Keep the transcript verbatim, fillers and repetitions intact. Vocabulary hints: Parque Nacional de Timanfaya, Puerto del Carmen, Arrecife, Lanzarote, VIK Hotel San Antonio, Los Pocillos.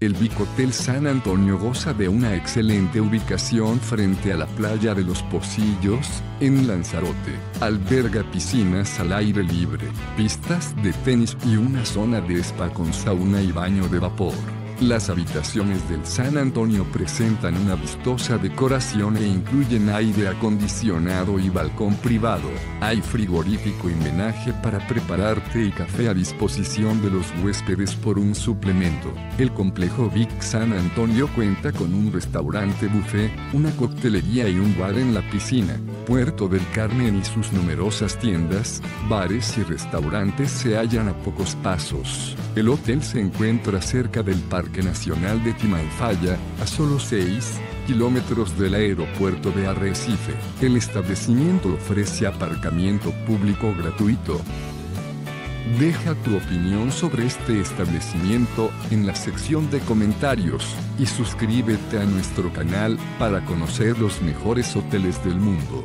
El V I K Hotel San Antonio goza de una excelente ubicación frente a la playa de Los Pocillos, en Lanzarote. Alberga piscinas al aire libre, pistas de tenis y una zona de spa con sauna y baño de vapor. Las habitaciones del San Antonio presentan una vistosa decoración e incluyen aire acondicionado y balcón privado. Hay frigorífico y menaje para prepararte y café a disposición de los huéspedes por un suplemento. El complejo V I K San Antonio cuenta con un restaurante buffet, una coctelería y un bar en la piscina. Puerto del Carmen y sus numerosas tiendas, bares y restaurantes se hallan a pocos pasos. El hotel se encuentra cerca del Parque Nacional de Timanfaya, a solo seis kilómetros del aeropuerto de Arrecife. El establecimiento ofrece aparcamiento público gratuito. Deja tu opinión sobre este establecimiento en la sección de comentarios y suscríbete a nuestro canal para conocer los mejores hoteles del mundo.